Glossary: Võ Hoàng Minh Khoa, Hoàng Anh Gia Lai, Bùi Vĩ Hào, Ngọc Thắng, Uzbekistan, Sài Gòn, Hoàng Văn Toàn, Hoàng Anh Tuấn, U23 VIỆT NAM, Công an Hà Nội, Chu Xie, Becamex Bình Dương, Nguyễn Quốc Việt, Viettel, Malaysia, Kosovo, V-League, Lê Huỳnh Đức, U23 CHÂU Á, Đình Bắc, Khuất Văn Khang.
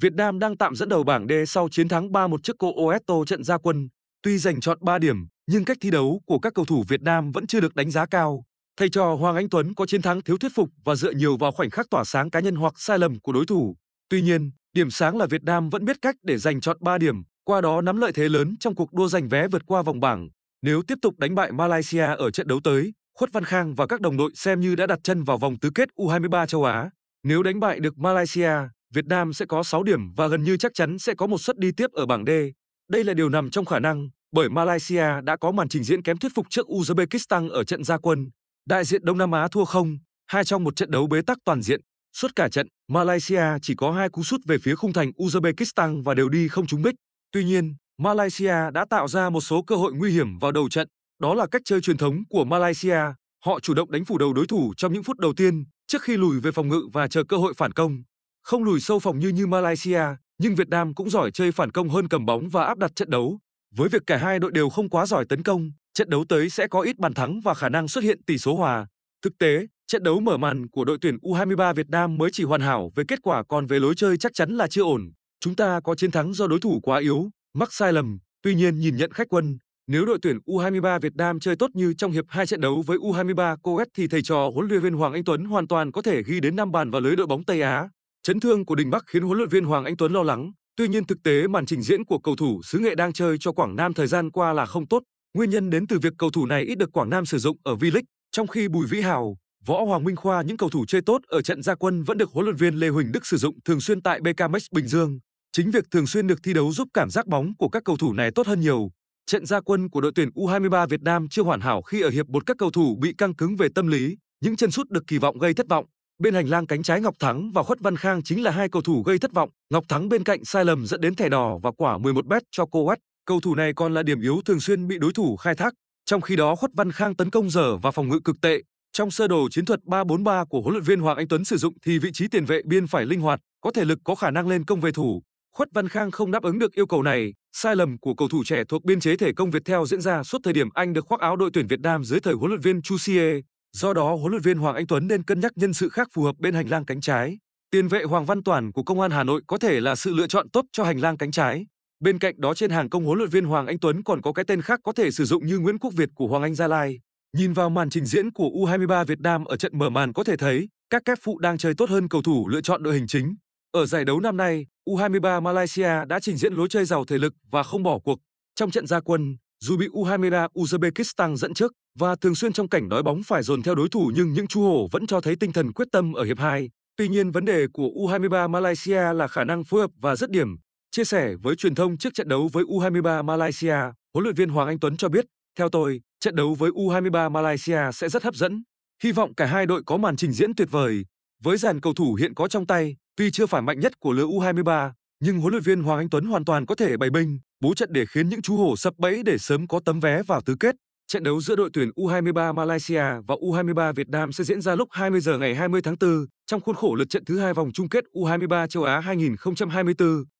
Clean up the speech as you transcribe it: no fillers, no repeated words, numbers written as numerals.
Việt Nam đang tạm dẫn đầu bảng D sau chiến thắng 3-1 trước Kosovo trận ra quân. Tuy giành trọn 3 điểm, nhưng cách thi đấu của các cầu thủ Việt Nam vẫn chưa được đánh giá cao. Thầy trò Hoàng Anh Tuấn có chiến thắng thiếu thuyết phục và dựa nhiều vào khoảnh khắc tỏa sáng cá nhân hoặc sai lầm của đối thủ. Tuy nhiên, điểm sáng là Việt Nam vẫn biết cách để giành trọn 3 điểm, qua đó nắm lợi thế lớn trong cuộc đua giành vé vượt qua vòng bảng. Nếu tiếp tục đánh bại Malaysia ở trận đấu tới, Khuất Văn Khang và các đồng đội xem như đã đặt chân vào vòng tứ kết U23 châu Á. Nếu đánh bại được Malaysia, Việt Nam sẽ có 6 điểm và gần như chắc chắn sẽ có một suất đi tiếp ở bảng D. Đây là điều nằm trong khả năng, bởi Malaysia đã có màn trình diễn kém thuyết phục trước Uzbekistan ở trận ra quân. Đại diện Đông Nam Á thua 0-2 trong một trận đấu bế tắc toàn diện. Suốt cả trận, Malaysia chỉ có 2 cú sút về phía khung thành Uzbekistan và đều đi không trúng đích. Tuy nhiên, Malaysia đã tạo ra một số cơ hội nguy hiểm vào đầu trận. Đó là cách chơi truyền thống của Malaysia. Họ chủ động đánh phủ đầu đối thủ trong những phút đầu tiên, trước khi lùi về phòng ngự và chờ cơ hội phản công. Không lùi sâu phòng như Malaysia, nhưng Việt Nam cũng giỏi chơi phản công hơn cầm bóng và áp đặt trận đấu. Với việc cả hai đội đều không quá giỏi tấn công, trận đấu tới sẽ có ít bàn thắng và khả năng xuất hiện tỷ số hòa. Thực tế, trận đấu mở màn của đội tuyển U23 Việt Nam mới chỉ hoàn hảo về kết quả, còn về lối chơi chắc chắn là chưa ổn. Chúng ta có chiến thắng do đối thủ quá yếu, mắc sai lầm. Tuy nhiên, nhìn nhận khách quan, nếu đội tuyển U23 Việt Nam chơi tốt như trong hiệp 2 trận đấu với U23 CHÂU Á thì thầy trò huấn luyện viên Hoàng Anh Tuấn hoàn toàn có thể ghi đến 5 bàn vào lưới đội bóng Tây Á. Chấn thương của Đình Bắc khiến huấn luyện viên Hoàng Anh Tuấn lo lắng. Tuy nhiên, thực tế màn trình diễn của cầu thủ xứ Nghệ đang chơi cho Quảng Nam thời gian qua là không tốt. Nguyên nhân đến từ việc cầu thủ này ít được Quảng Nam sử dụng ở V-League, trong khi Bùi Vĩ Hào, Võ Hoàng Minh Khoa, những cầu thủ chơi tốt ở trận ra quân vẫn được huấn luyện viên Lê Huỳnh Đức sử dụng thường xuyên tại Becamex Bình Dương. Chính việc thường xuyên được thi đấu giúp cảm giác bóng của các cầu thủ này tốt hơn nhiều. Trận ra quân của đội tuyển U23 Việt Nam chưa hoàn hảo khi ở hiệp 1 các cầu thủ bị căng cứng về tâm lý, những chân sút được kỳ vọng gây thất vọng. Bên hành lang cánh trái, Ngọc Thắng và Khuất Văn Khang chính là hai cầu thủ gây thất vọng. Ngọc Thắng bên cạnh sai lầm dẫn đến thẻ đỏ và quả 11 bet cho CHÂU Á. Cầu thủ này còn là điểm yếu thường xuyên bị đối thủ khai thác. Trong khi đó, Khuất Văn Khang tấn công dở và phòng ngự cực tệ. Trong sơ đồ chiến thuật 3-4-3 của huấn luyện viên Hoàng Anh Tuấn sử dụng thì vị trí tiền vệ biên phải linh hoạt, có thể lực, có khả năng lên công về thủ. Khuất Văn Khang không đáp ứng được yêu cầu này. Sai lầm của cầu thủ trẻ thuộc biên chế thể công Viettel diễn ra suốt thời điểm anh được khoác áo đội tuyển Việt Nam dưới thời huấn luyện viên Chu Xie. Do đó, huấn luyện viên Hoàng Anh Tuấn nên cân nhắc nhân sự khác phù hợp bên hành lang cánh trái. Tiền vệ Hoàng Văn Toàn của Công an Hà Nội có thể là sự lựa chọn tốt cho hành lang cánh trái. Bên cạnh đó, trên hàng công huấn luyện viên Hoàng Anh Tuấn còn có cái tên khác có thể sử dụng như Nguyễn Quốc Việt của Hoàng Anh Gia Lai. Nhìn vào màn trình diễn của U23 Việt Nam ở trận mở màn có thể thấy, các kép phụ đang chơi tốt hơn cầu thủ lựa chọn đội hình chính. Ở giải đấu năm nay, U23 Malaysia đã trình diễn lối chơi giàu thể lực và không bỏ cuộc. Trong trận ra quân, dù bị U23 Uzbekistan dẫn trước và thường xuyên trong cảnh đói bóng phải dồn theo đối thủ, nhưng những chú hổ vẫn cho thấy tinh thần quyết tâm ở hiệp 2. Tuy nhiên, vấn đề của U23 Malaysia là khả năng phối hợp và dứt điểm. Chia sẻ với truyền thông trước trận đấu với U23 Malaysia, huấn luyện viên Hoàng Anh Tuấn cho biết, theo tôi, trận đấu với U23 Malaysia sẽ rất hấp dẫn. Hy vọng cả hai đội có màn trình diễn tuyệt vời. Với dàn cầu thủ hiện có trong tay, tuy chưa phải mạnh nhất của lứa U23, nhưng huấn luyện viên Hoàng Anh Tuấn hoàn toàn có thể bày binh, bố trận để khiến những chú hổ sập bẫy để sớm có tấm vé vào tứ kết. Trận đấu giữa đội tuyển U23 Malaysia và U23 Việt Nam sẽ diễn ra lúc 20 giờ ngày 20 tháng 4 trong khuôn khổ lượt trận thứ 2 vòng chung kết U23 châu Á 2024.